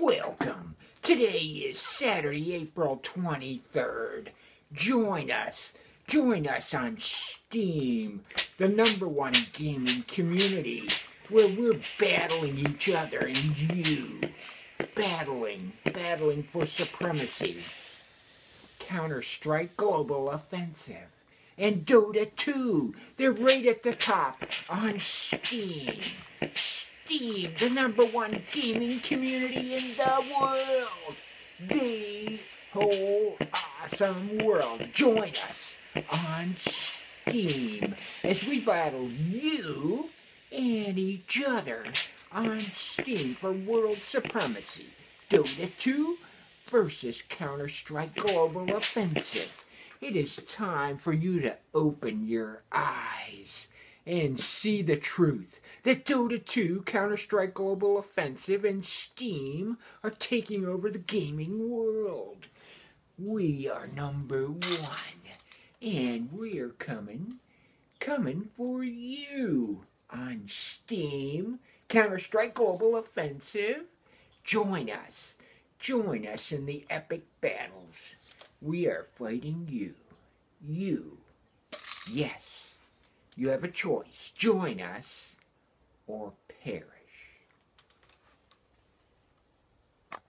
Welcome. Today is Saturday, April 23rd. Join us on Steam, the #1 gaming community, where we're battling each other and you. Battling for supremacy. Counter-Strike Global Offensive and Dota 2. They're right at the top on Steam. Steam, the #1 gaming community in the world. The whole awesome world. Join us on Steam as we battle you and each other on Steam for world supremacy. Dota 2 versus Counter-Strike Global Offensive. It is time for you to open your eyes and see the truth that Dota 2, Counter-Strike Global Offensive, and Steam are taking over the gaming world. We are #1, and we're coming for you on Steam, Counter-Strike Global Offensive. Join us in the epic battles. We are fighting you. Yes. You have a choice. Join us or perish.